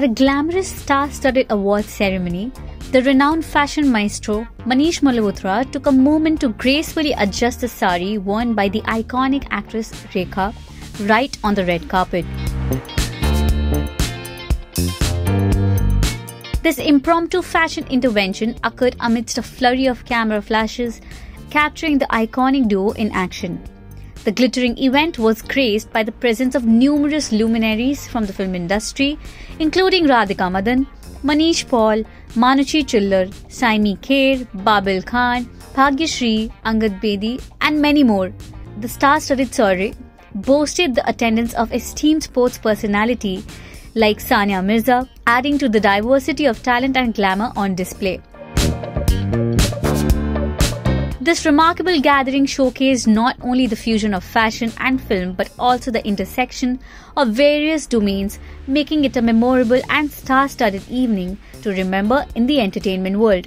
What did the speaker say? At a glamorous star-studded awards ceremony, the renowned fashion maestro Manish Malhotra took a moment to gracefully adjust the sari worn by the iconic actress Rekha right on the red carpet. This impromptu fashion intervention occurred amidst a flurry of camera flashes, capturing the iconic duo in action. The glittering event was graced by the presence of numerous luminaries from the film industry, including Radhika Madan, Manish Paul, Manushi Chhillar, Saiyami Kher, Babil Khan, Bhagyashree, Angad Bedi, and many more. The star-studded soirée boasted the attendance of esteemed sports personality like Sania Mirza, adding to the diversity of talent and glamour on display. This remarkable gathering showcased not only the fusion of fashion and film but also the intersection of various domains, making it a memorable and star-studded evening to remember in the entertainment world.